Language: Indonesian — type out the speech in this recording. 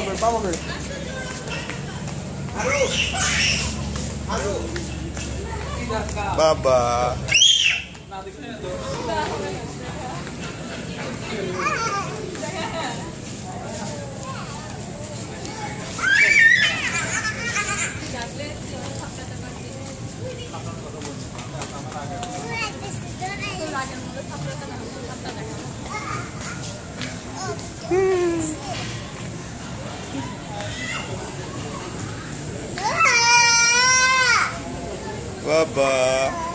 Vamos a ver. Baba. Baba.